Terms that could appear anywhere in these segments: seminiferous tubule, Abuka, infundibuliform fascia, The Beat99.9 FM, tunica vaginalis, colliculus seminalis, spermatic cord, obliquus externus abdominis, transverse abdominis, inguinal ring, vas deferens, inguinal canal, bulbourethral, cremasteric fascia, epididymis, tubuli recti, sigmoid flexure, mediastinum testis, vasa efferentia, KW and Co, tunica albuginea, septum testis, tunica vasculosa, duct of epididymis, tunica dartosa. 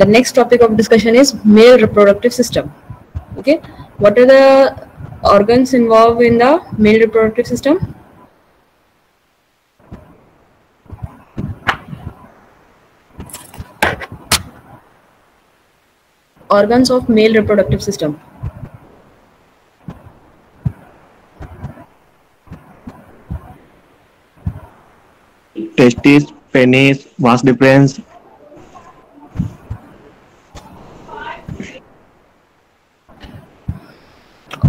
The next topic of discussion is male reproductive system. Okay, what are the organs involved in the male reproductive system? Organs of male reproductive system. Testes, penis, vas deferens.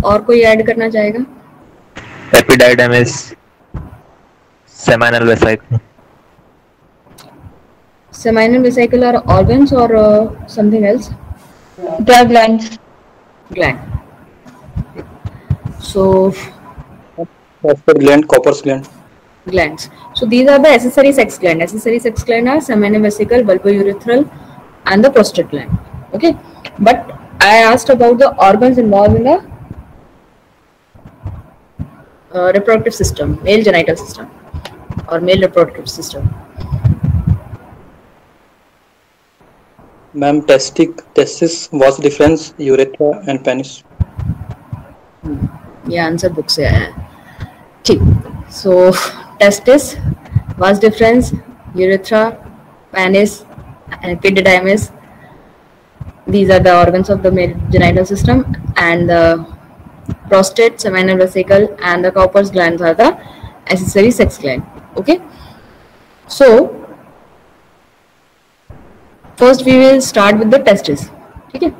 और कोई add करना चाहेगा? Epididymis, seminal vesicle. Seminal vesicle are organs or something else? They are glands. Gland. So. Cowper's gland. Cowper's gland. Glands. So these are the accessory sex gland. Accessory sex gland are seminal vesicle, bulbourethral, and the prostate gland. Okay. But I asked about the organs involved in the reproductive system, male genital system, or male reproductive system. Ma'am, testis, vas deferens, urethra, and penis. Yeah, answer book se aaya hai. Theek. So testis, vas deferens, urethra, penis, epididymis. These are the organs of the male genital system, and the prostate, seminal vesicle, and the Cowper's glands are the accessory sex gland. Okay, so first we will start with the testis. Okay,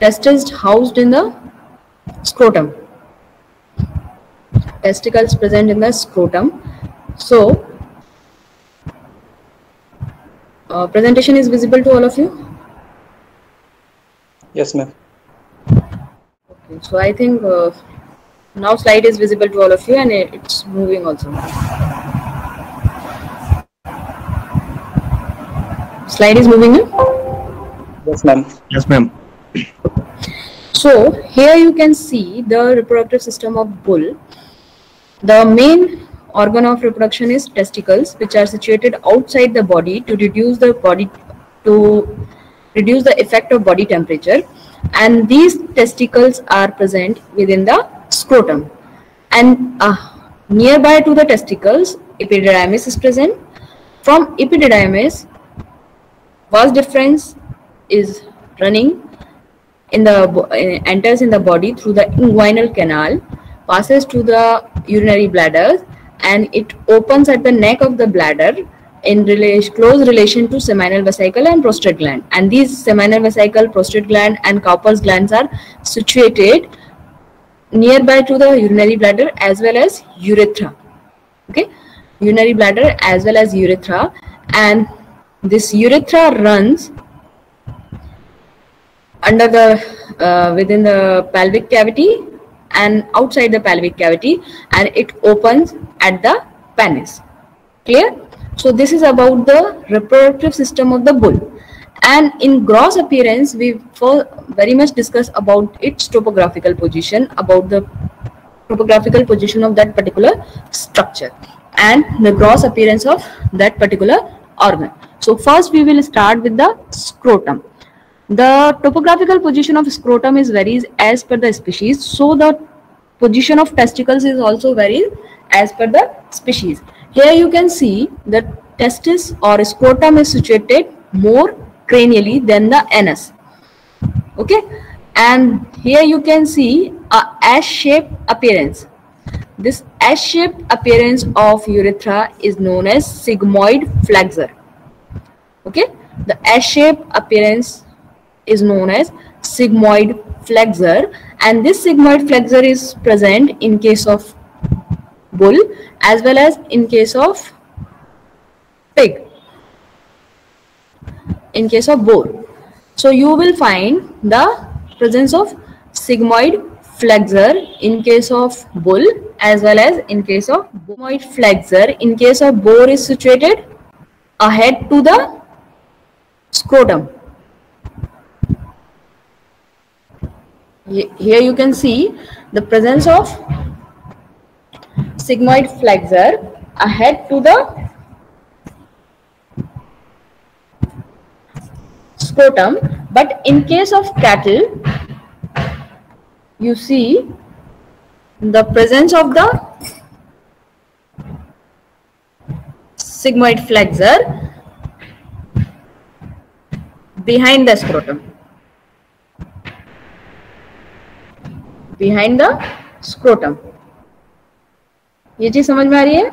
testis housed in the scrotum. Testicles present in the scrotum. So presentation is visible to all of you. Yes, ma'am. So I think now slide is visible to all of you, and it's moving also. Slide is moving in? Yes, ma'am. Yes, ma'am. So here you can see the reproductive system of bull. The main organ of reproduction is testicles, which are situated outside the body to reduce the effect of body temperature. And these testicles are present within the scrotum, and nearby to the testicles epididymis is present. From epididymis, vas deferens is running in the enters in the body through the inguinal canal, passes to the urinary bladder, and it opens at the neck of the bladder in close relation to seminal vesicle and prostate gland. And these seminal vesicle, prostate gland, and Cowper's glands are situated nearby to the urinary bladder as well as urethra. Okay, urinary bladder as well as urethra, and this urethra runs under the within the pelvic cavity and outside the pelvic cavity, and it opens at the penis. Clear? So this is about the reproductive system of the bull, and in gross appearance we very much discussed about its topographical position, about the topographical position of that particular structure and the gross appearance of that particular organ. So first we will start with the scrotum. The topographical position of scrotum is varies as per the species, so the position of testicles is also varies as per the species. Here you can see the testis or scrotum is situated more cranially than the anus. Okay, and here you can see a S-shaped appearance. This S-shaped appearance of urethra is known as sigmoid flexure. Okay, the S-shaped appearance is known as sigmoid flexure, and this sigmoid flexure is present in case of bull as well as in case of pig, in case of boar. So you will find the presence of sigmoid flexure in case of bull as well as in case of boar. Sigmoid flexure in case of boar is situated ahead to the scrotum. Here you can see the presence of sigmoid flexure ahead to the scrotum. But in case of cattle, you see the presence of the sigmoid flexure behind the scrotum. Behind the scrotum. ये चीज समझ में आ रही है?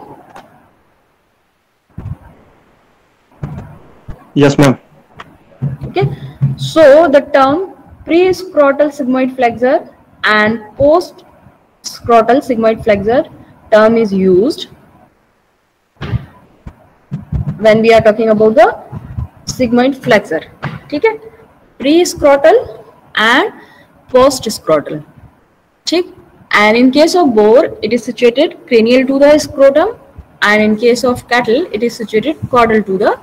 Yes, ma'am. Okay. So the term pre-scrotal sigmoid flexor and post-scrotal sigmoid flexor term is used when we are talking about the sigmoid flexor. ठीक है? Pre-scrotal and post-scrotal. ठीक? And in case of boar, it is situated cranial to the scrotum, and in case of cattle, it is situated caudal to the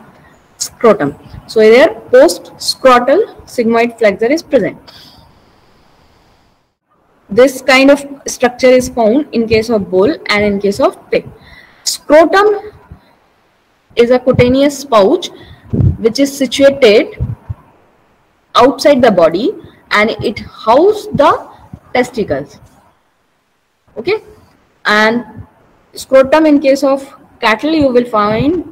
scrotum. So here post-scrotal sigmoid flexor is present. This kind of structure is found in case of bull and in case of pig. Scrotum is a cutaneous pouch which is situated outside the body and it houses the testicles. Okay, and scrotum in case of cattle you will find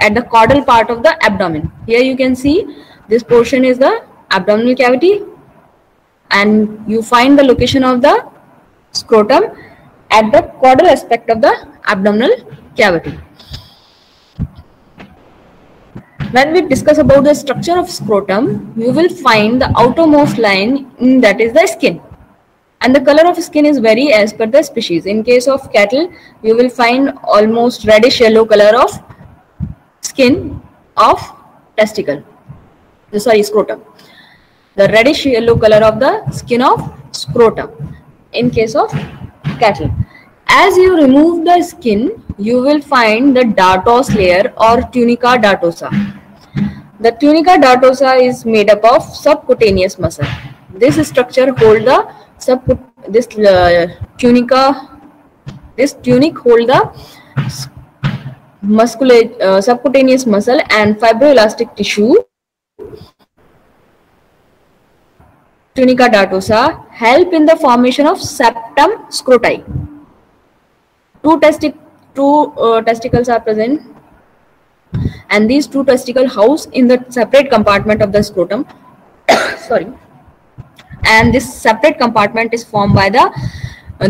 at the caudal part of the abdomen. Here you can see this portion is the abdominal cavity and you find the location of the scrotum at the caudal aspect of the abdominal cavity. When we discuss about the structure of scrotum, you will find the outermost line, that is the skin. And the color of skin is very as per the species. In case of cattle, you will find almost reddish yellow color of skin of testicle. Sorry, scrotum. The reddish yellow color of the skin of scrotum in case of cattle. As you remove the skin, you will find the dartos layer or tunica dartosa. The tunica dartosa is made up of subcutaneous muscle. This structure holds the tunic hold the subcutaneous muscle and fibroelastic tissue. Tunica dartosa help in the formation of septum scroti. Two testicles are present, and these two testicles house in the separate compartment of the scrotum. Sorry. And this separate compartment is formed by the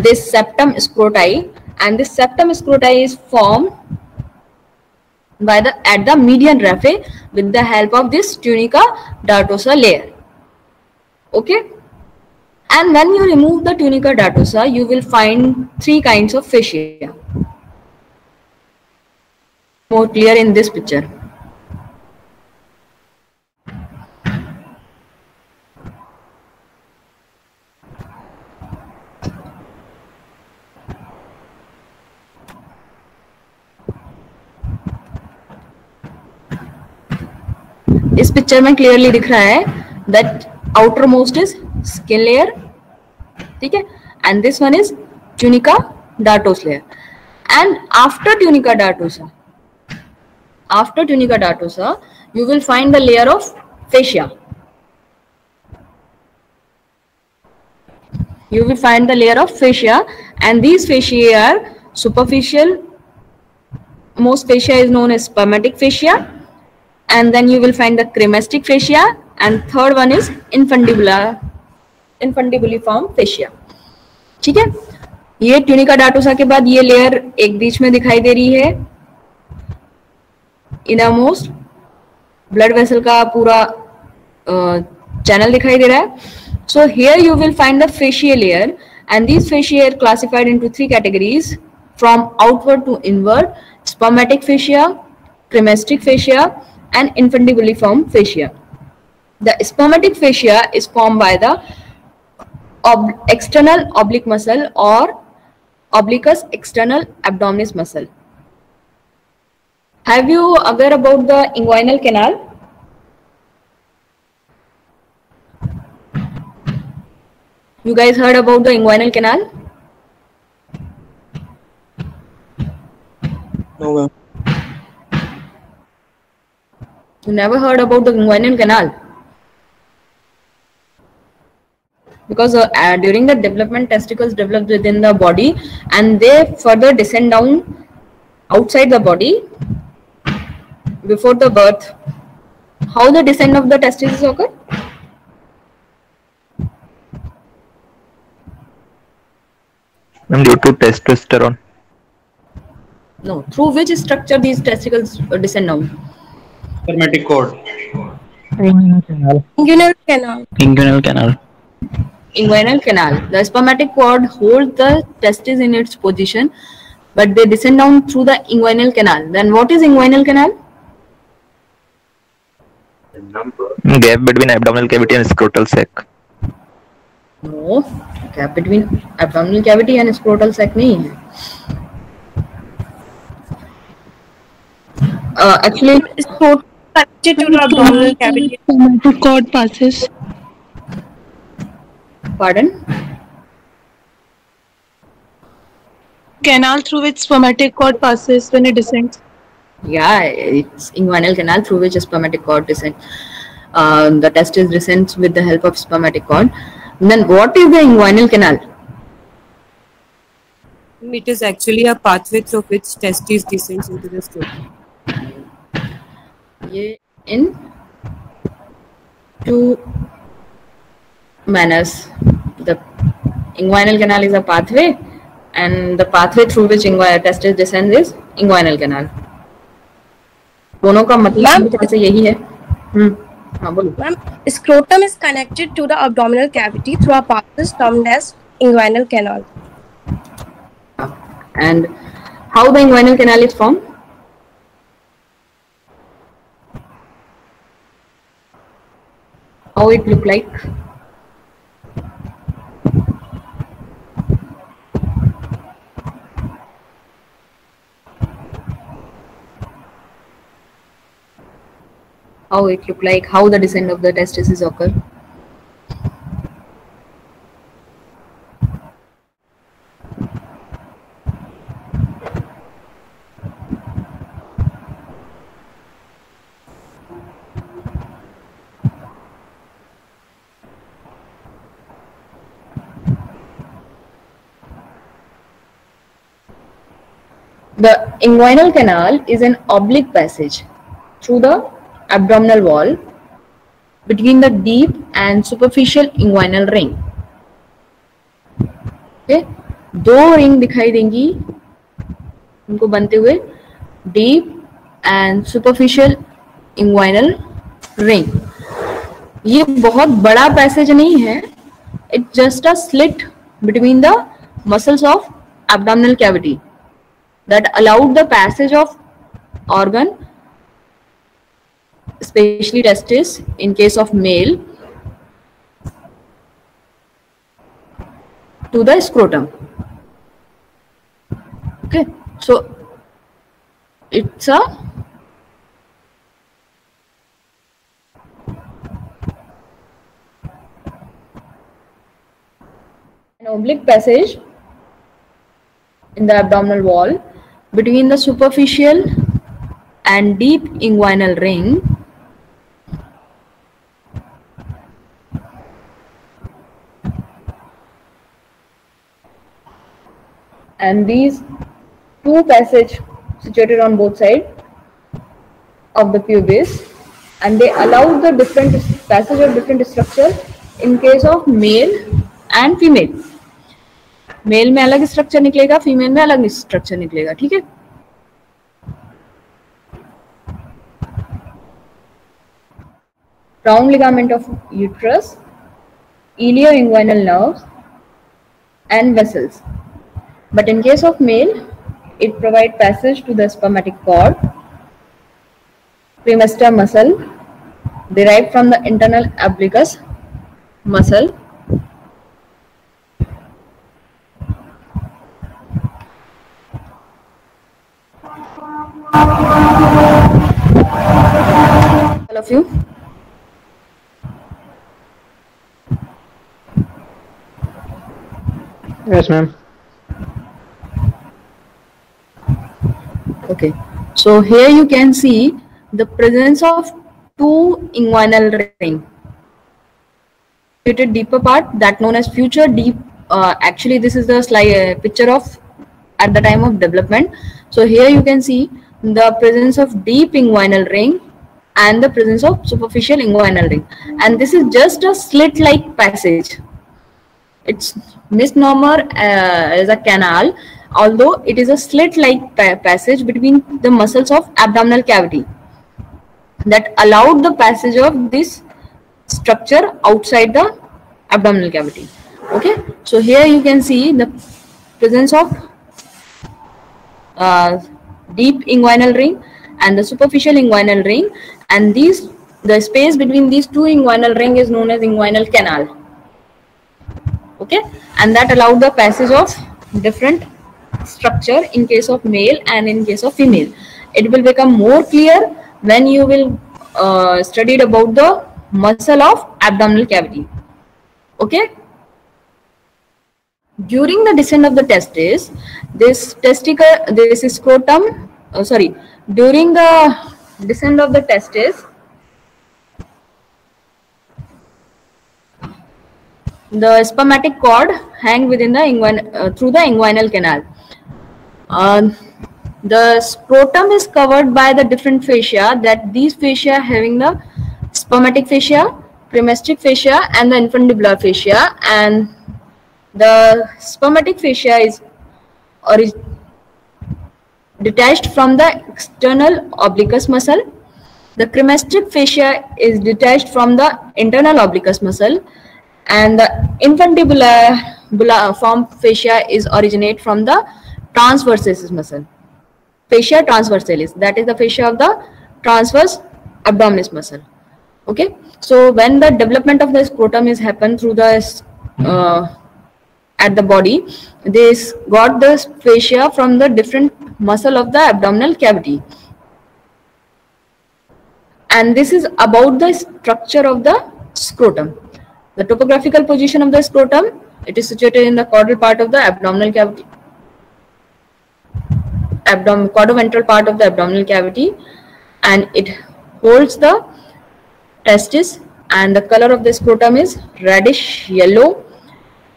this septum scroti, and this septum scroti is formed by the at the median raphe with the help of this tunica dartosa layer. Okay, and when you remove the tunica dartosa, you will find three kinds of fascia. More clear in this picture. इस picture में clearly दिख रहा है that outermost is skin layer, ठीक है, and this one is tunica dartos layer. And after tunica dartos you will find the layer of fascia. You will find the layer of fascia, and these fasciae are superficial. Most fascia is known as spermatic fascia. And then you will find the cremasteric fascia, and third one is infundibuliform fascia. ठीक है, ये tunica dartosa के बाद ये layer एक बीच में दिखाई दे रही है. इनरमोस्ट ब्लड वेसल का पूरा चैनल दिखाई दे रहा है. So here you will find the fascial layer, and these fasciae are classified into three categories from outward to inward: spermatic fascia, cremasteric fascia, and infundibuliform fascia. The spermatic fascia is formed by the external oblique muscle or obliquus external abdominis muscle. Have you aware about the inguinal canal? You guys heard about the inguinal canal? No. You never heard about the inguinal canal? Because during the development, testicles develop within the body and they further descend down outside the body before the birth. How the descent of the testicles occur? Due to testosterone. No, through which structure these testicles descend down? Spermatic cord. Inguinal canal. Inguinal canal. Inguinal canal. The spermatic cord holds the testis in its position, but they descend down through the inguinal canal. Then what is inguinal canal? Gap between abdominal cavity and scrotal sac. No, gap between abdominal cavity and scrotal sac नहीं है. Actually, scrotal abdominal cavity. Spermatic cord passes. Pardon? Canal through which spermatic cord passes when it descends. Yeah, it's inguinal canal through which spermatic cord descends. The testis descends with the help of spermatic cord. And then what is the inguinal canal? It is actually a pathway through which testis descends into the scrotum. Ye in two manners. The inguinal canal is a pathway, and the pathway through which testis descends is inguinal canal. दोनों का मतलब ऐसे यही है. हाँ बोलो. Ma'am, scrotum is connected to the abdominal cavity through a passage termed as inguinal canal. And how the inguinal canal is formed? How it look like? How it look like? How the descent of the testis occur? The inguinal canal is an oblique passage through the abdominal wall between the deep and superficial inguinal ring. Okay, दो ring दिखाई देंगी उनको बनते हुए deep and superficial inguinal ring. ये बहुत बड़ा passage नहीं है. It's just a slit between the muscles of abdominal cavity that allowed the passage of organ, especially testis, in case of male, to the scrotum. Okay, so it's a an oblique passage in the abdominal wall between the superficial and deep inguinal ring. And these two passages situated on both sides of the pubis, and they allow the different passage of different structures in case of male and female. Male में अलग structure निकलेगा, female में अलग structure निकलेगा, ठीक है? Round ligament of uterus, ilioinguinal nerves, and vessels. But in case of male, it provides passage to the spermatic cord, cremaster muscle derived from the internal obliquus muscle, all of you. Yes, ma'am. Okay, so here you can see the presence of to inguinal ring. Deeper part that known as future deep. Actually, this is the slide picture of at the time of development. So here you can see the presence of deep inguinal ring and the presence of superficial inguinal ring, and this is just a slit-like passage. Its misnomer is a canal, although it is a slit-like passage between the muscles of abdominal cavity that allowed the passage of this structure outside the abdominal cavity. Okay, so here you can see the presence of deep inguinal ring and the superficial inguinal ring, and these, the space between these two inguinal ring is known as inguinal canal. Okay, and that allowed the passage of different structure in case of male and in case of female. It will become more clear when you will studied about the muscle of abdominal cavity. Okay, during the descent of the testis, this testicle, this is scrotum, during the descent of the testis, the spermatic cord hang within the through the inguinal canal. The scrotum is covered by the different fascia, that these fascia having the spermatic fascia, cremasteric fascia, and the infundibuliform fascia. And the spermatic fascia is detached from the external obliquus muscle. The cremasteric fascia is detached from the internal obliquus muscle, and the infundibuliform fascia is originate from the transversalis muscle. Fascia transversalis, that is the fascia of the transverse abdominis muscle. Okay, so when the development of the scrotum is happened through the at the body, they got the fascia from the different muscle of the abdominal cavity, and this is about the structure of the scrotum. The topographical position of the scrotum, it is situated in the caudal part of the abdominal cavity, caudoventral part of the abdominal cavity, and it holds the testis, and the color of the scrotum is reddish yellow.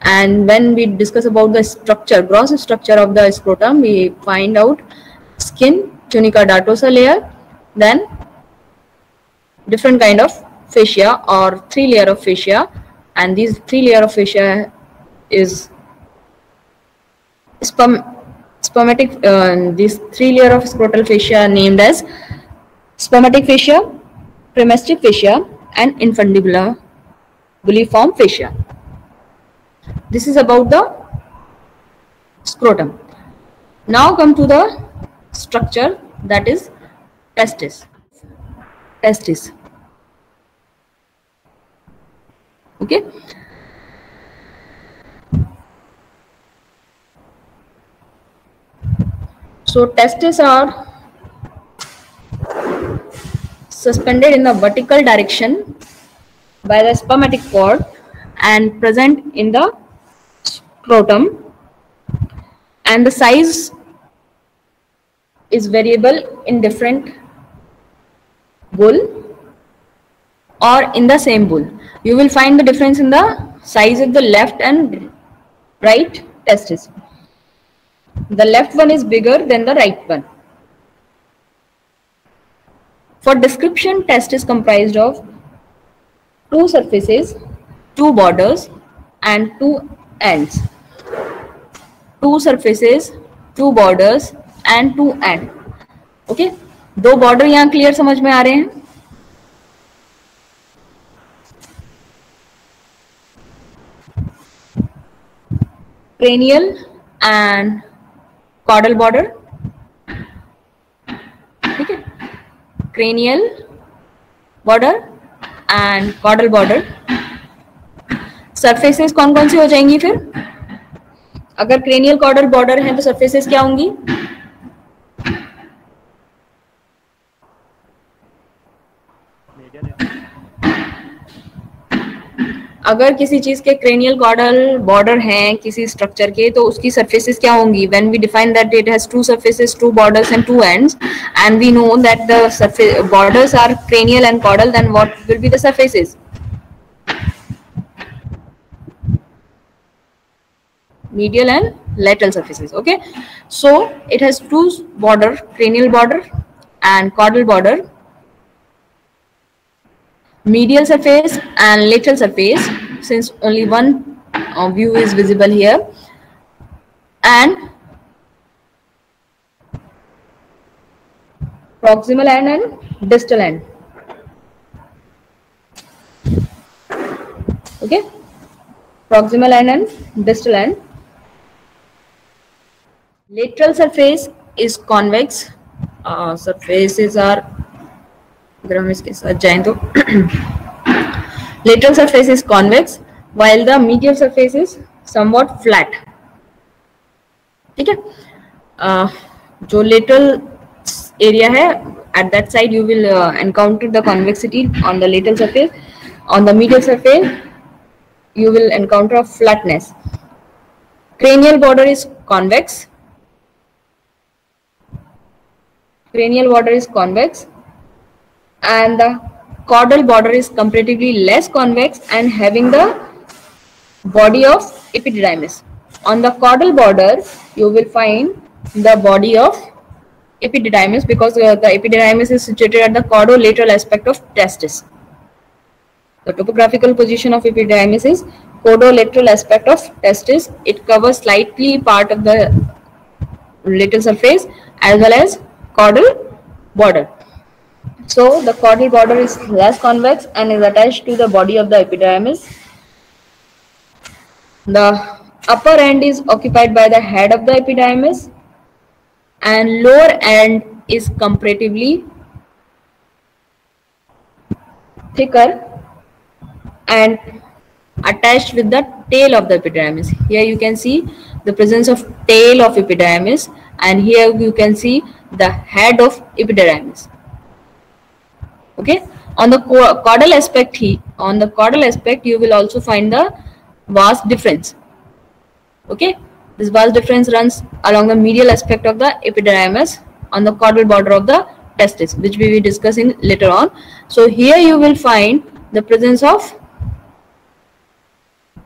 And when we discuss about the structure, gross structure of the scrotum, we find out skin, tunica dartosa layer, then different kind of fascia or three layer of fascia, and these three layer of fascia is spermatic. These three layer of scrotal fascia named as spermatic fascia, cremasteric fascia, and infundibuliform fascia. This is about the scrotum. Now come to the structure, that is testis. Okay. So testis are suspended in the vertical direction by the spermatic cord and present in the scrotum, and the size is variable in different bull or in the same bull. You will find the difference in the size of the left and right testis. The left one is bigger than the right one. For description, testis comprised of two surfaces, two borders, and two ends. Two surfaces, two borders, and two end. Okay, दो border यहाँ clear समझ में आ रहे हैं? Cranial and caudal border. ठीक है, cranial border and caudal border. Surfaces कौन कौन सी हो जाएंगी फिर? अगर क्रेनियल कॉर्डल बॉर्डर है तो सरफेसेस क्या होंगी? अगर किसी चीज के क्रेनियल कॉर्डल बॉर्डर हैं किसी स्ट्रक्चर के, तो उसकी सरफेसेस क्या होंगी? When we define that it has two surfaces, two borders and two ends, and we know that the borders are cranial and caudal, then what will be the surfaces? Medial and lateral surfaces. Okay, so it has two border, cranial border and caudal border, medial surface and lateral surface, since only one view is visible here, and proximal end and distal end. Okay, proximal end and distal end. Lateral surface is convex. Surfaces are, अगर हम इसके साथ जाएं तो lateral surface is convex, while the medial surface is somewhat flat. ठीक है, जो lateral area है, at that side you will encounter the convexity on the lateral surface. On the medial surface, you will encounter a flatness. Cranial border is convex. Cranial border is convex, and the caudal border is comparatively less convex and having the body of epididymis. On the caudal border, you will find the body of epididymis, because the epididymis is situated at the caudolateral aspect of testis. The topographical position of epididymis is caudolateral aspect of testis. It covers slightly part of the lateral surface as well as caudal border. So the caudal border is less convex and is attached to the body of the epididymis. The upper end is occupied by the head of the epididymis, and lower end is comparatively thicker and attached with the tail of the epididymis. Here you can see the presence of tail of epididymis, and here you can see the head of epididymis. Okay, on the caudal aspect, you will also find the vas deferens. Okay, this vas deferens runs along the medial aspect of the epididymis on the caudal border of the testis, which we will be discussing later on. So here you will find the presence of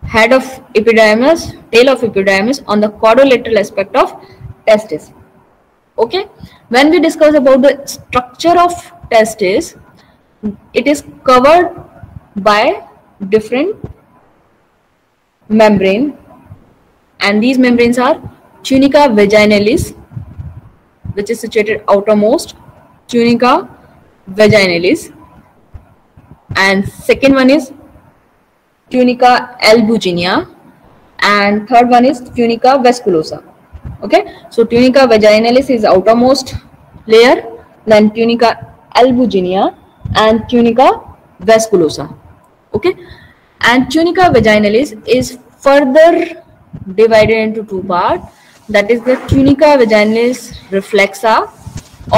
head of epididymis, tail of epididymis on the caudolateral aspect of testis. Okay, when we discuss about the structure of testis, it is covered by different membrane, and these membranes are tunica vaginalis, which is situated outermost, tunica vaginalis, and second one is tunica albuginea, and third one is tunica vasculosa. Okay, so tunica vaginalis is outermost layer, then tunica albuginea and tunica vasculosa. Okay, and tunica vaginalis is further divided into two parts, that is the tunica vaginalis reflexa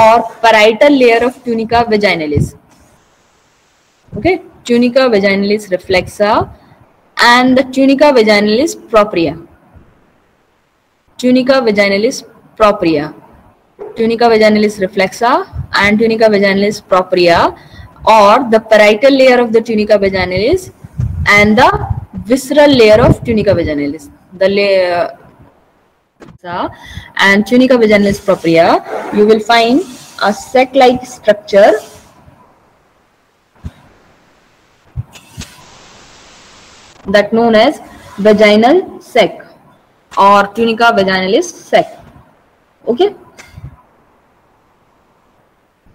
or parietal layer of tunica vaginalis. Okay, tunica vaginalis reflexa and the tunica vaginalis propria. Tunica vaginalis propria, tunica vaginalis reflexa and tunica vaginalis propria or the parietal layer of the tunica vaginalis and the visceral layer of tunica vaginalis. The layer and tunica vaginalis propria, you will find a sac-like structure that known as vaginal sac or tunica vaginalis sac. Okay,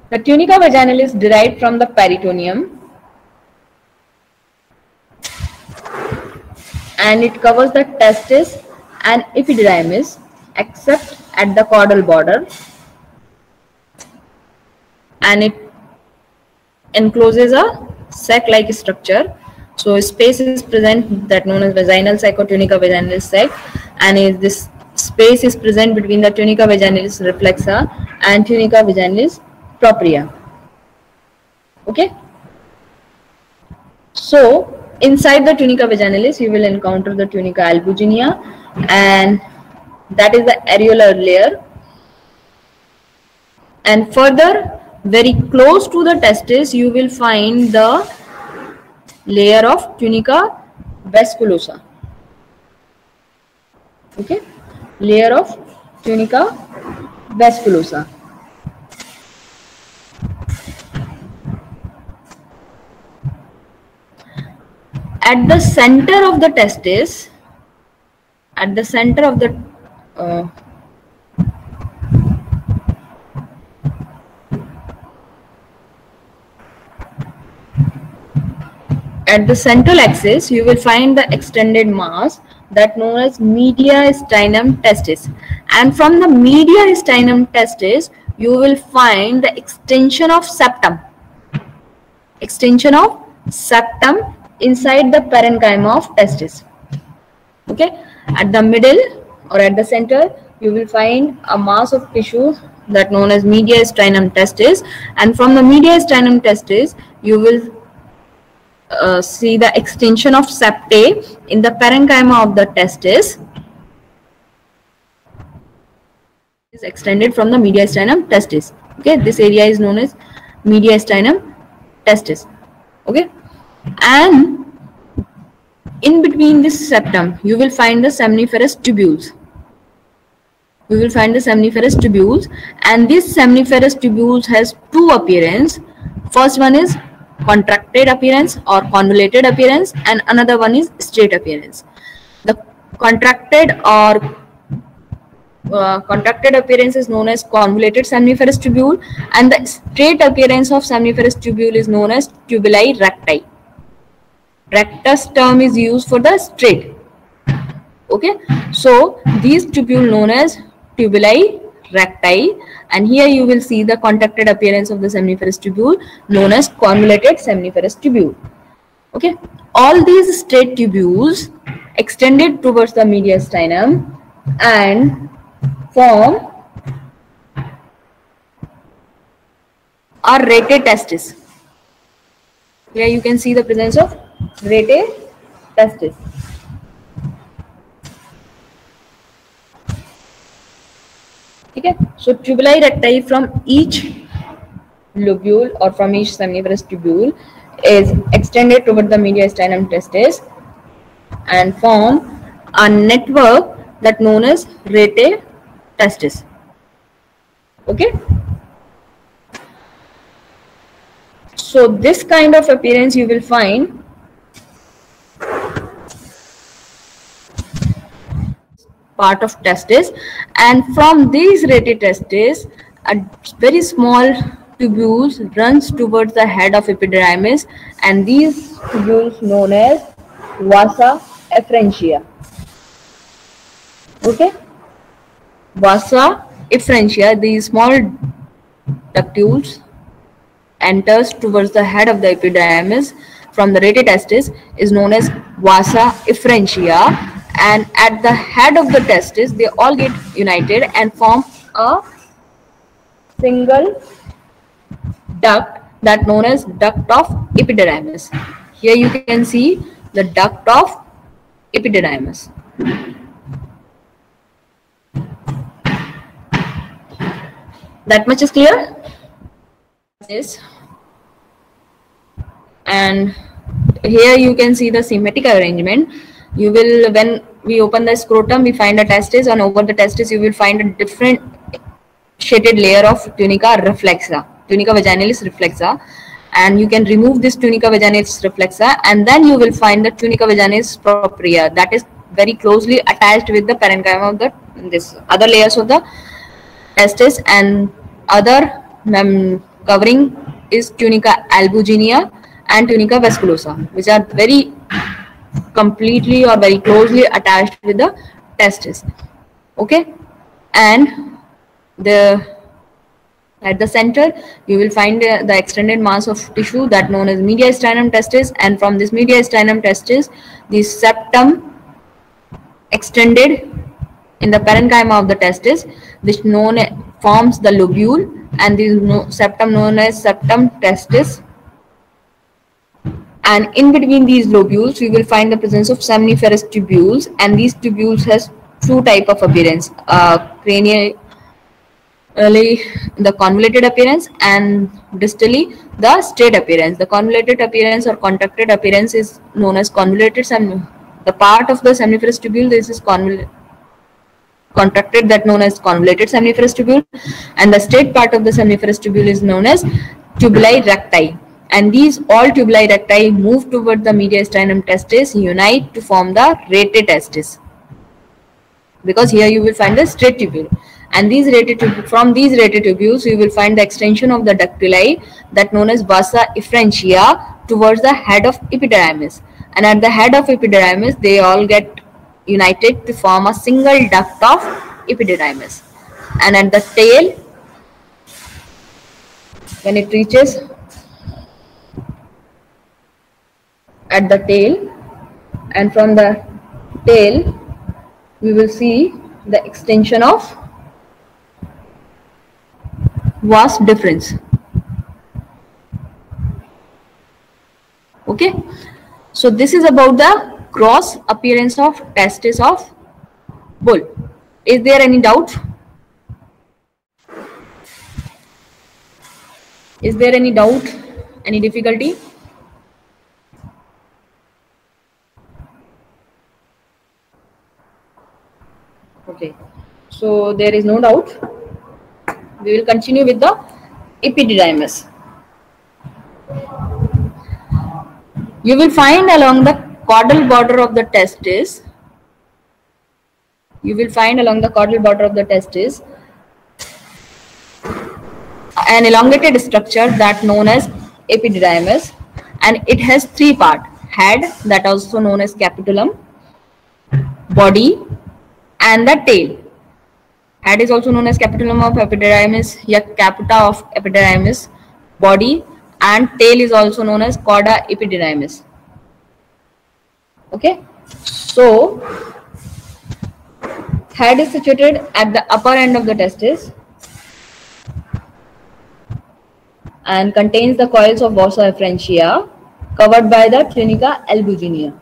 the tunica vaginalis derived from the peritoneum and it covers the testis and epididymis except at the caudal border, and it encloses a sac-like structure. So space is present that known as vaginal sac or tunica vaginalis sac, and this space is present between the tunica vaginalis reflexa and tunica vaginalis propria. Okay, so Inside the tunica vaginalis, you will encounter the tunica albuginea, and that is the areolar layer. And further, very close to the testis, you will find the layer of tunica vasculosa. Okay, layer of tunica vasculosa. At the center of the testis, at the center of the at the central axis, you will find the extended mass that known as mediastinum testis, and from the mediastinum testis, you will find the extension of septum. Extension of septum inside the parenchyma of testis. Okay, at the middle or at the center, you will find a mass of tissue that known as mediastinum testis, and from the mediastinum testis, you will see the extension of septae in the parenchyma of the testis. Is extended from the mediastinum testis. Okay, this area is known as mediastinum testis. Okay, and in between this septum, you will find the seminiferous tubules. You will find the seminiferous tubules, and this seminiferous tubules has two appearance. First one is contracted appearance or convoluted appearance, and another one is straight appearance. The contracted or contracted appearance is known as convoluted seminiferous tubule, and the straight appearance of seminiferous tubule is known as tubuli recti. Rectus term is used for the straight. Okay, so these tubule known as tubuli recti, and here you will see the contracted appearance of the seminiferous tubule known as convoluted seminiferous tubule. Okay, all these straight tubules extended towards the mediastinum and form a rete testis. Here you can see the presence of rete testis. Okay, so tubuli recti from each lobule or from each seminiferous tubule is extended toward the mediastinum testis and form a network that known as rete testis. Okay, so this kind of appearance you will find part of testis, and from these rete testis a very small tubules runs towards the head of epididymis, and these tubules known as vasa efferentia. Okay, vasa efferentia, these small ductules enters towards the head of the epididymis from the rete testis is known as vasa efferentia, and at the head of the testis they all get united and form a single duct that known as duct of epididymis. Here you can see the duct of epididymis. That much is clear? Yes. And here you can see the symmetric arrangement. You will, when we open the scrotum, we find a testis, and over the testis you will find a different shaded layer of tunica reflexa, tunica vaginalis reflexa, and you can remove this tunica vaginalis reflexa, and then you will find the tunica vaginalis propria, that is very closely attached with the parenchyma of the this other layers of the testis, and other covering is tunica albuginea and tunica vasculosa, which are very completely or very closely attached with the testis. Okay, and at the center you will find the extended mass of tissue that known as mediastinum testis, and from this mediastinum testis the septum extended in the parenchyma of the testis, which known forms the lobule, and this septum known as septum testis, and in between these lobules we will find the presence of seminiferous tubules, and these tubules has two type of appearance, cranially the convoluted appearance and distally the straight appearance. The convoluted appearance or contracted appearance is known as convoluted seminiferous. The part of the seminiferous tubule this is contracted, that known as convoluted seminiferous tubule, and the straight part of the seminiferous tubule is known as tubuli recti. And these all tubuli recti move toward the mediastinum testis, unite to form the rete testis, because here you will find the straight tubule. And these rete tubules, from these rete tubules you will find the extension of the ductuli, that known as vasa efferentia, towards the head of epididymis. And at the head of epididymis they all get united to form a single duct of epididymis. And at the tail, when it reaches at the tail, and from the tail we will see the extension of vas deferens. Okay, so this is about the gross appearance of testis of bull. Is there any doubt? Is there any doubt? Any difficulty? Okay, so there is no doubt. We will continue with the epididymis. You will find along the caudal border of the testis, an elongated structure that known as epididymis, and it has three parts: head, that also known as capitulum, body, and the tail. Head is also known as capitulum of epididymis, ya caputa of epididymis, body, and tail is also known as cauda epididymis. Okay, so head is situated at the upper end of the testis and contains the coils of vasa efferentia covered by the tunica albuginea.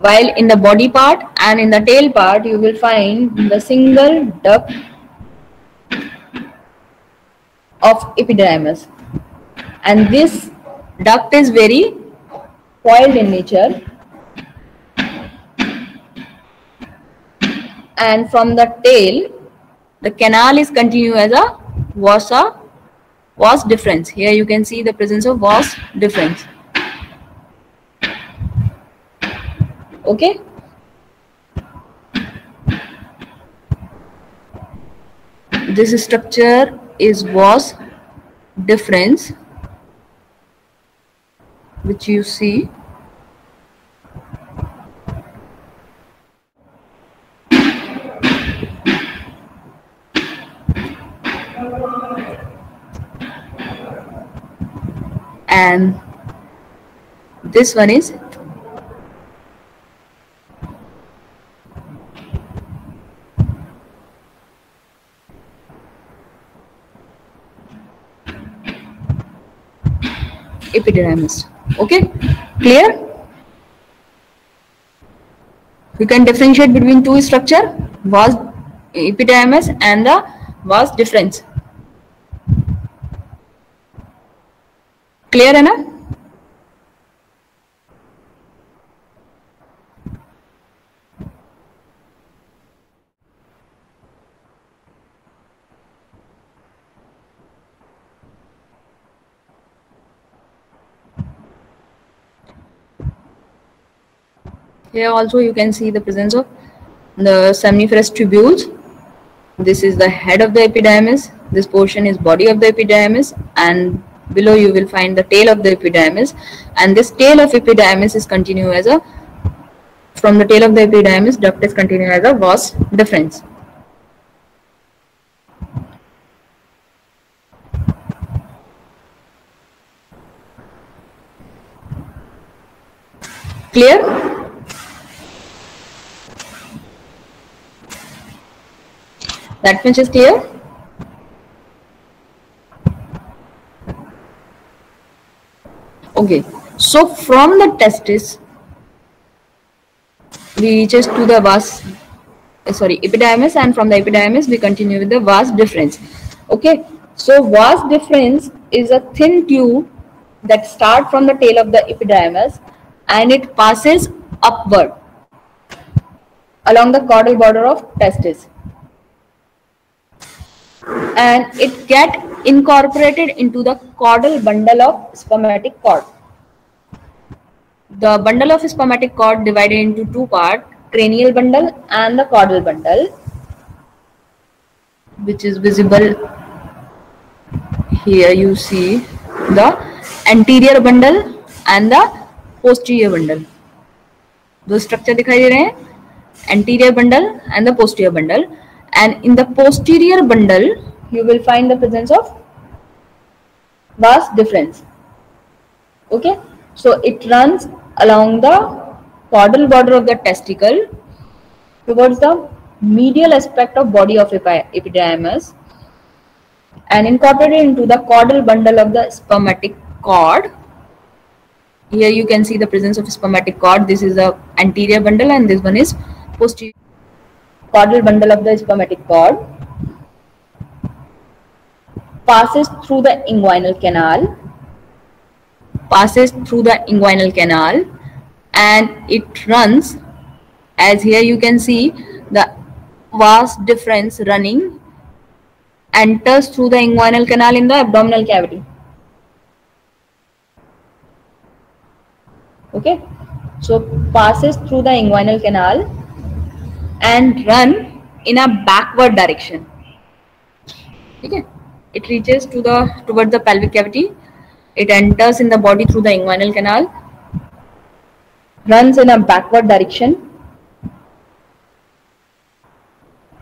While in the body part and in the tail part you will find the single duct of epididymis, and this duct is very coiled in nature, and from the tail the canal is continued as a vas deferens. Here you can see the presence of vas deferens. Okay, this structure is vas deferens, which you see. And this one is epididymis. Okay, clear? You can differentiate between two structure, vas epididymis and the vas deferens. Clear enough? Here also you can see the presence of the seminiferous tubules. This is the head of the epididymis, this portion is body of the epididymis, and below you will find the tail of the epididymis. And this tail of epididymis is continued as a, from the tail of the epididymis duct is continued as a vas deferens. Clear? That much is clear. Okay, So from the testis, we reaches to the epididymis, and from the epididymis we continue with the vas deferens. Okay, so vas deferens is a thin tube that starts from the tail of the epididymis and it passes upward along the caudal border of testis, and it get incorporated into the caudal bundle of spermatic cord. The bundle of spermatic cord divided into two parts, cranial bundle and the caudal bundle, which is visible here. You see the anterior bundle and the posterior bundle. दो structure दिखाई दे रहे हैं, anterior bundle and the posterior bundle, and in the posterior bundle you will find the presence of vas deferens. Okay, so it runs along the caudal border of the testicle towards the medial aspect of body of epididymis and incorporated into the caudal bundle of the spermatic cord. Here you can see the presence of spermatic cord. This is the anterior bundle and this one is posterior caudal bundle of the spermatic cord, passes through the inguinal canal, and it runs, as here you can see the vas deferens running, enters through the inguinal canal in the abdominal cavity. Okay, so passes through the inguinal canal and run in a backward direction. Okay, it reaches to the toward the pelvic cavity. It enters in the body through the inguinal canal, runs in a backward direction.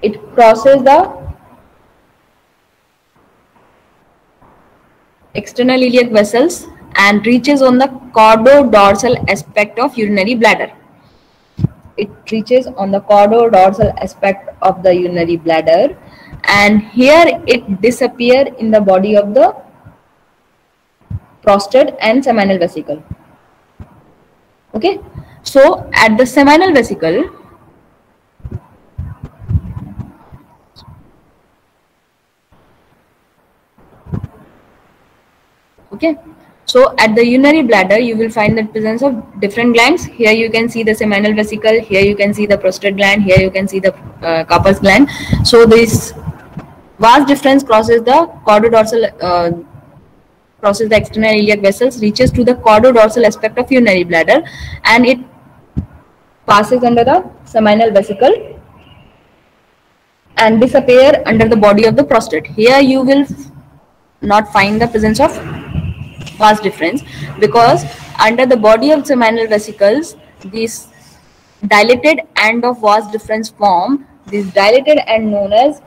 It crosses the external iliac vessels and reaches on the caudal-dorsal aspect of urinary bladder. And here it disappears in the body of the prostate and seminal vesicle. Okay, so at the seminal vesicle, okay, so at the urinary bladder you will find the presence of different glands. Here you can see the seminal vesicle, here you can see the prostate gland, here you can see the Cowper's gland. So this vas deferens crosses the caudodorsal, crosses the external iliac vessels, reaches to the caudodorsal aspect of urinary bladder, and it passes under the seminal vesicle and disappear under the body of the prostate. Here you will not find the presence of vas deferens because under the body of seminal vesicles, this dilated end of vas deferens form. This dilated end known as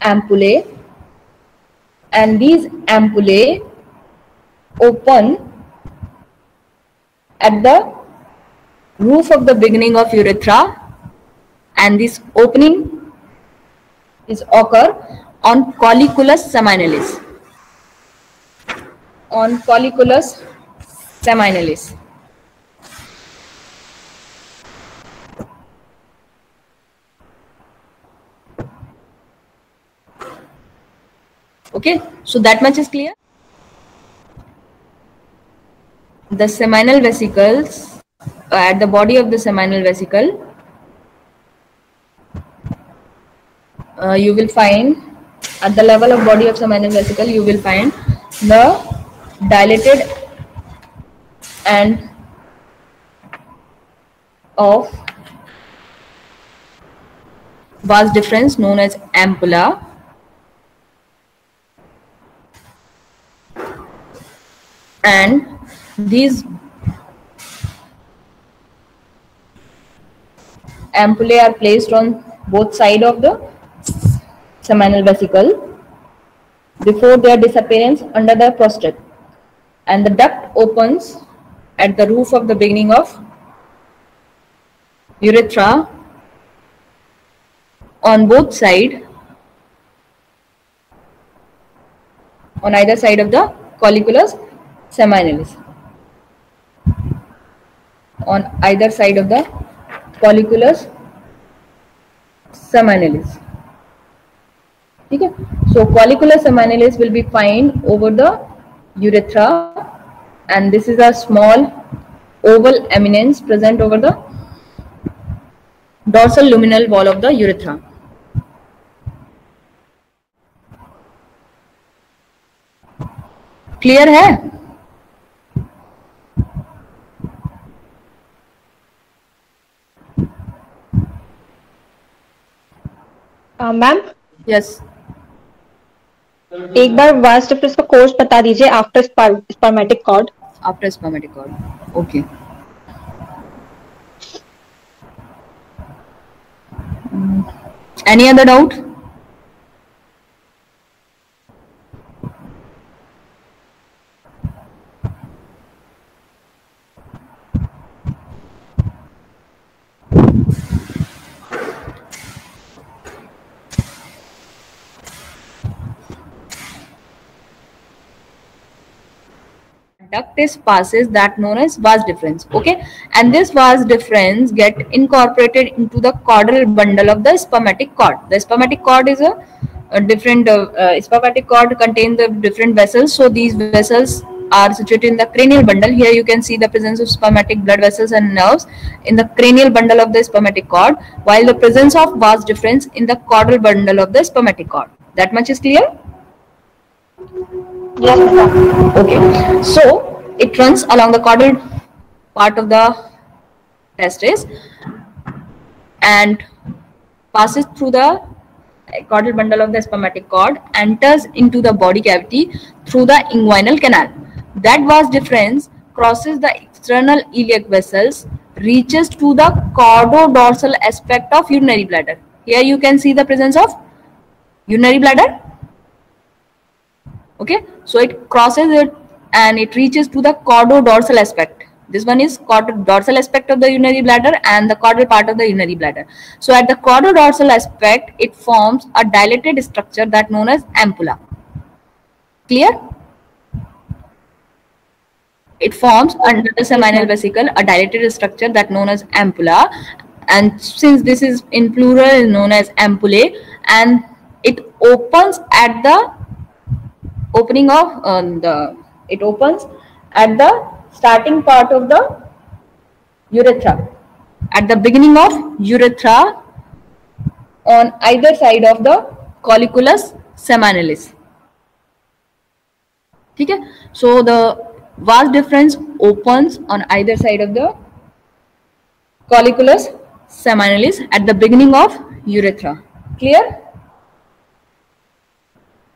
ampullae, and these ampullae open at the roof of the beginning of urethra, and this opening is occur on colliculus seminalis. Okay, so that much is clear. The seminal vesicles, at the body of the seminal vesicle, you will find at the level of body of seminal vesicle you will find the dilated end of vas deferens known as ampulla, and these ampullae are placed on both sides of the seminal vesicle before their disappearance under the prostate. And the duct opens at the roof of the beginning of urethra on both sides, on either side of the colliculus seminalis. on either side of the colliculus seminalis. ठीक है, so colliculus seminalis will be found over the urethra, and this is a small oval eminence present over the dorsal luminal wall of the urethra. Clear है? Ma'am yes, एक बार vas deferens का course बता दीजिए after spermatic cord. After spermatic cord, okay. Any other doubt? Duct is passes that known as vas deferens, okay, and this vas deferens get incorporated into the caudal bundle of the spermatic cord. The spermatic cord is a different spermatic cord contains the different vessels, so these vessels are situated in the cranial bundle. Here you can see the presence of spermatic blood vessels and nerves in the cranial bundle of the spermatic cord, while the presence of vas deferens in the caudal bundle of the spermatic cord. That much is clear? Yes, okay. So it runs along the caudal part of the testis and passes through the caudal bundle of the spermatic cord, enters into the body cavity through the inguinal canal. That vas deferens crosses the external iliac vessels, reaches to the caudo-dorsal aspect of urinary bladder. Here you can see the presence of urinary bladder. Okay, so it crosses it and it reaches to the caudo-dorsal aspect. This one is caudo-dorsal aspect of the urinary bladder and the caudal part of the urinary bladder. So at the caudo-dorsal aspect, it forms a dilated structure that known as ampulla. Clear? It forms under the seminal vesicle a dilated structure that known as ampulla, and since this is in plural, is known as ampullae, and it opens at the opening of it opens at the starting part of the urethra, at the beginning of urethra on either side of the colliculus seminalis. ठीक है, so the vas deferens opens on either side of the colliculus seminalis at the beginning of urethra. Clear?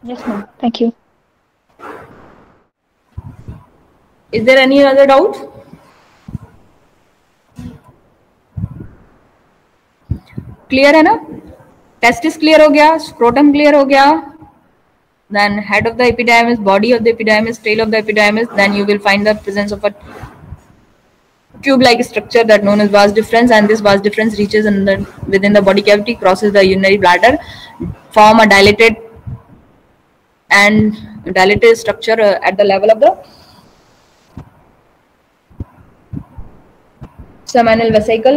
Yes ma'am, thank you. Is there any other doubt? Clear है ना? Testis clear हो गया, scrotum clear हो गया, then head of the epididymis, body of the epididymis, tail of the epididymis, then you will find the presence of a tube-like structure that known as vas deferens, and this vas deferens reaches within the body cavity, crosses the urinary bladder, form a dilated structure at the level of the seminal vesicle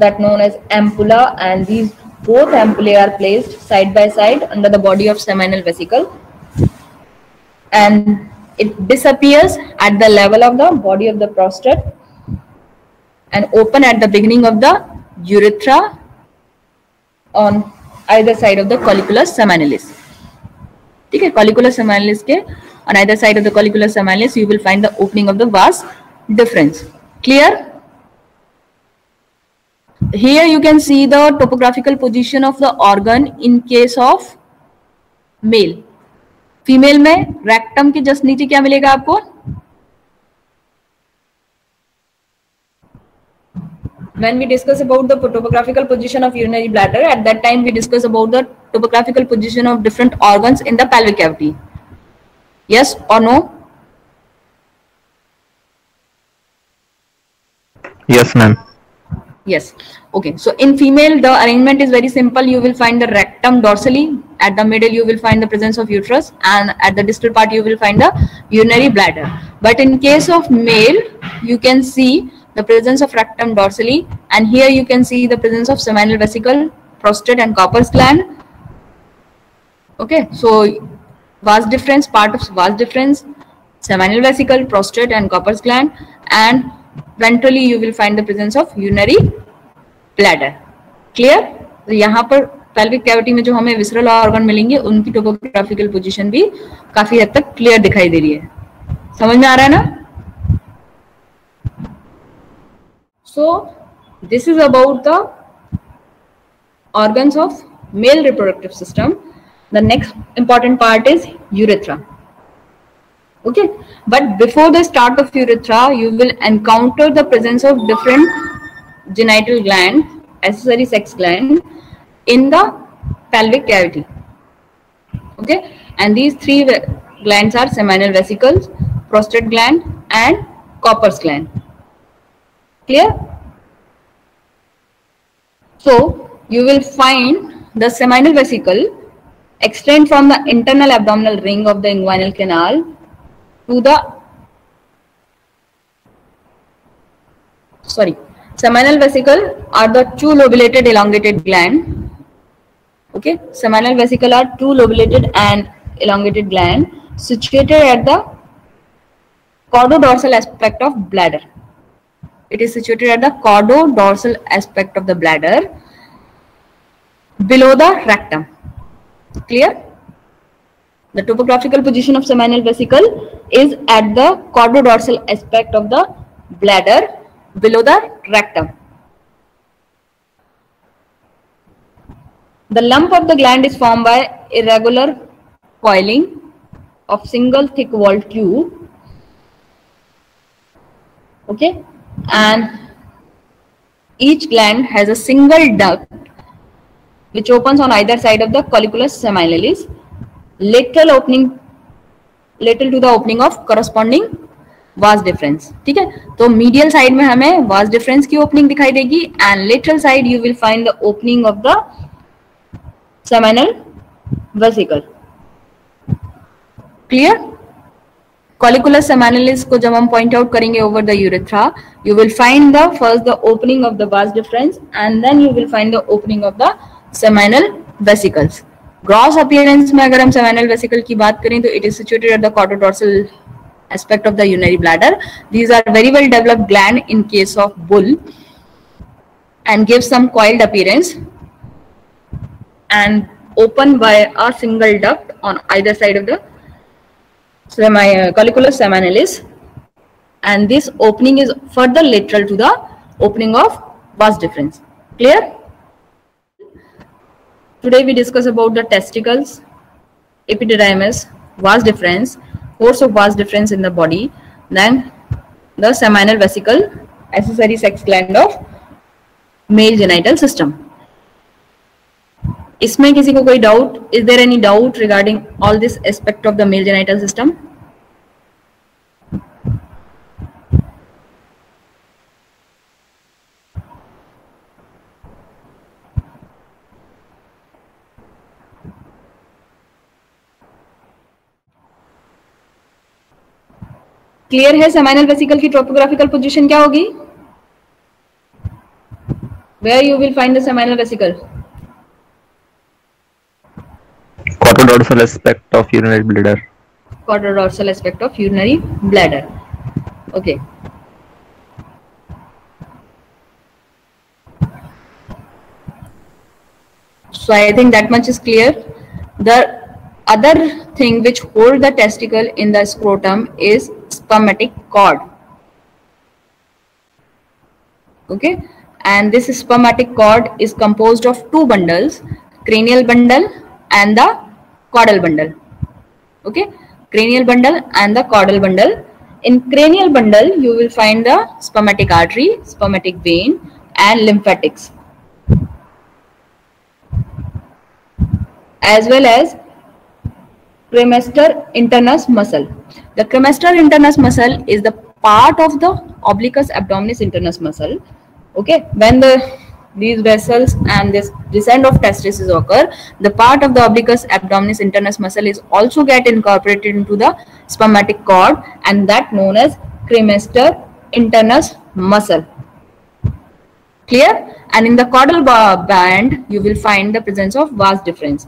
that known as ampulla, and these both ampullae are placed side by side under the body of seminal vesicle, and it disappears at the level of the body of the prostate and open at the beginning of the urethra on either side of the colliculus seminalis. ठीक है, colliculus seminalis के on either side of the colliculus seminalis you will find the opening of the vas deferens. Clear? Here you can see the topographical position of the organ in case of male. Female में rectum के just नीचे क्या मिलेगा आपको? When we discuss about the topographical position of urinary bladder, at that time we discuss about the topographical position of different organs in the pelvic cavity. Yes or no? Yes, ma'am. Yes, okay. So in female the arrangement is very simple. You will find the rectum dorsally, at the middle you will find the presence of uterus, and at the distal part you will find the urinary bladder. But in case of male you can see the presence of rectum dorsally, and here you can see the presence of seminal vesicle, prostate and Cowper's gland. Okay, so vas deferens, part of vas deferens, seminal vesicle, prostate and Cowper's gland, and ventrally you will find the presence of urinary bladder. Clear? तो यहाँ पर pelvic cavity में जो हमें visceral organ मिलेंगे उनकी topographical position भी काफी हद तक क्लियर दिखाई दे रही है. समझ में आ रहा है ना? So this is about the organs of male reproductive system. The next important part is urethra. Okay, but before the start of urethra, you will encounter the presence of different genital gland, accessory sex gland, in the pelvic cavity. Okay, and these three glands are seminal vesicles, prostate gland, and Cowper's gland. Clear? So you will find the seminal vesicle extend from the internal abdominal ring of the inguinal canal to the seminal vesicle are the two lobulated elongated gland. Okay, seminal vesicle are two lobulated and elongated gland situated at the chordodorsal aspect of bladder. It is situated at the chordodorsal aspect of the bladder, below the rectum. Clear? The topographical position of seminal vesicle is at the chordodorsal aspect of the bladder, below the rectum. The lump of the gland is formed by irregular coiling of single thick walled tube. Okay, and each gland has a single duct which opens on either side of the colliculus seminalis, lateral to the opening of corresponding vas deferens. ठीक है, तो medial side में हमें vas deferens की opening दिखाई देगी and lateral side you will find the opening of the seminal vesicle. Clear? Colliculus seminalis को जब हम point out करेंगे over the urethra, you will find the first the opening of the vas deferens and then you will find the opening of the seminal vesicles. Gross appearance में अगर हम seminal vesicle की बात करें तो it is situated at the chordodorsal aspect of the urinary bladder. These are very well developed gland in case of bull and gives some coiled appearance and open by a single duct on either side of the colliculus seminalis, and this opening is further lateral to the opening of vas deferens. Clear? Today we discuss about the testicles, epididymis, vas deferens, course of vas deferens in the body, then the seminal vesicle, accessory sex gland of male genital system. इसमें किसी को कोई doubt? Is there any doubt regarding all this aspect of the male genital system? Clear है seminal vesicle की topographical position क्या होगी? Where you will find the seminal vesicle? Chordodorsal aspect of urinary bladder. Chordodorsal aspect of urinary bladder. Okay. So I think that much is clear. The other thing which hold the testicle in the scrotum is spermatic cord. Okay, and this spermatic cord is composed of two bundles, cranial bundle and the caudal bundle. Okay, cranial bundle and the caudal bundle. In cranial bundle you will find the spermatic artery, spermatic vein and lymphatics, as well as cremaster internus muscle. The cremaster internus muscle is the part of the obliquus abdominis internus muscle. Okay, when these vessels and this descent of testis occur, the part of the obliquus abdominis internus muscle is also get incorporated into the spermatic cord, and that known as cremaster internus muscle. Clear? And in the caudal band, you will find the presence of vas deferens.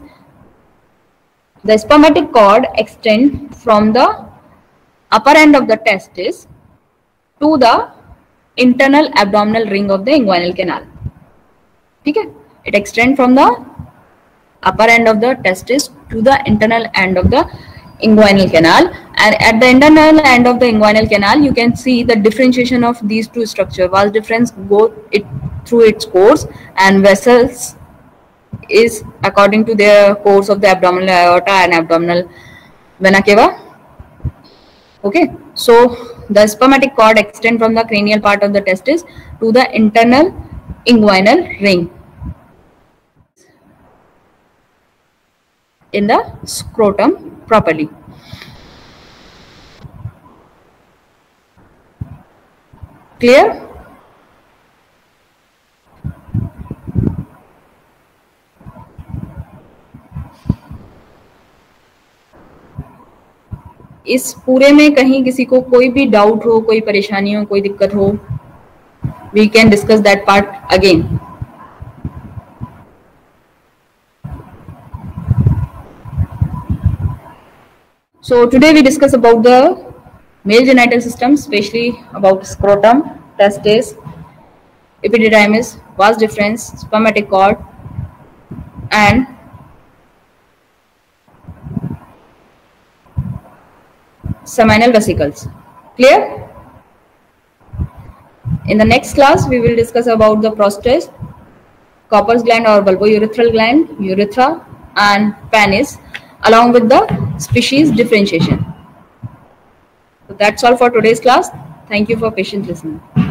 The spermatic cord extends from the upper end of the testis to the internal abdominal ring of the inguinal canal. Okay? It extends from the upper end of the testis to the internal end of the inguinal canal, and at the internal end of the inguinal canal you can see the differentiation of these two structures. Vas deferens goes through its course, and vessels is according to their course of the abdominal aorta and abdominal vena cava. Okay, so the spermatic cord extends from the cranial part of the testis to the internal inguinal ring in the scrotum properly. Clear? इस पूरे में कहीं किसी को कोई भी doubt हो, कोई परेशानी हो, कोई दिक्कत हो, we can discuss that part again. So today we discuss about the male genital system, especially about scrotum, testis, epididymis, vas deferens, spermatic cord, and seminal vesicles. Clear? In the next class we will discuss about the prostate, Cowper's gland or bulbourethral gland, urethra, and penis, along with the species differentiation. So that's all for today's class. Thank you for patient listening.